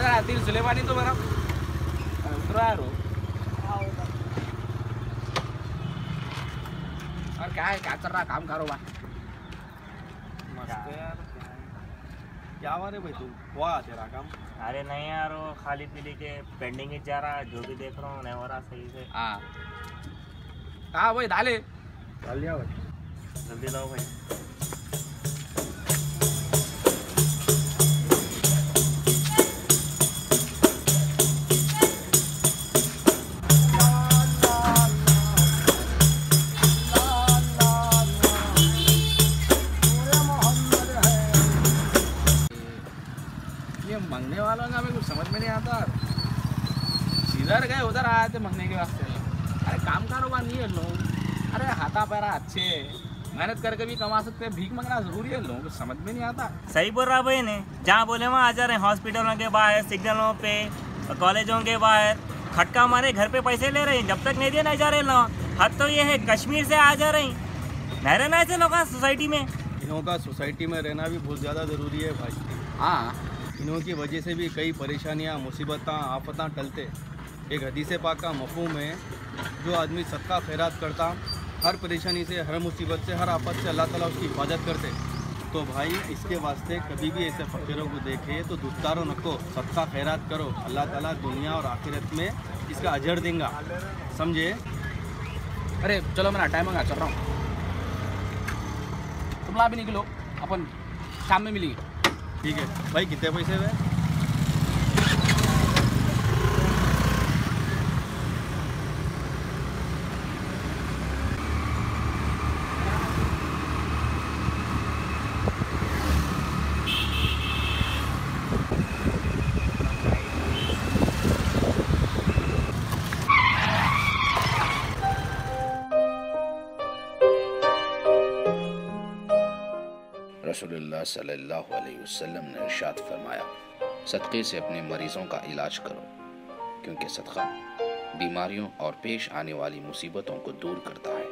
2003 Sulaiman itu barang terbaru. और क्या है, क्या चल रहा काम कारोबार? मस्त है यार। क्या हुआ रे भाई, तू हुआ तेरा काम? अरे नहीं यार, वो खाली पीली के पेंडिंग ही जा रहा, जो भी देख रहा हूँ नहीं हो रहा सही से। हाँ कहा भाई, डाले डाल लिया भाई, जल्दी लाओ भाई। इधर गए उधर आए थे मंगने के वास्ते। अरे काम कारोबार नहीं है लोग, अरे हाथा पैरा अच्छे, मेहनत करके भी कमा सकते हैं, भीख मंगना जरूरी है, लोगों को समझ में नहीं आता। सही बोल रहा भाई ने, जहाँ बोले वहाँ आ जा रहे हैं, हॉस्पिटलों के बाहर, सिग्नलों पे, कॉलेजों के बाहर खटका मारे, घर पे पैसे ले रहे हैं, जब तक नहीं दिया नहीं जा रहे लोग। हद तो ये है, कश्मीर से आ जा रहे हैं, नहीं रहना ऐसे लोग सोसाइटी में। इन्हों का सोसाइटी में रहना भी बहुत ज़्यादा ज़रूरी है भाई। हाँ, इन्हों की वजह से भी कई परेशानियाँ, मुसीबतें, आफतें टलते। एक हदीस पाक का मफहूम है, जो आदमी सदका खैरात करता, हर परेशानी से, हर मुसीबत से, हर आफत से अल्लाह ताला उसकी हिफाजत करते। तो भाई इसके वास्ते कभी भी ऐसे फ़कीरों को देखे तो दुस्तारों नको, सदका खैरात करो, अल्लाह ताला दुनिया और आखिरत में इसका अजर देगा, समझे? अरे चलो मेरा टाइम होगा, चल रहा हूँ, तुम ला भी निकलो, अपन शाम में मिलेंगे। ठीक है भाई, कितने पैसे हुए? रसूलुल्लाह सल्लल्लाहु अलैहि वसल्लम ने इरशाद फरमाया, सदक़े से अपने मरीज़ों का इलाज करो, क्योंकि सदक़ा बीमारियों और पेश आने वाली मुसीबतों को दूर करता है।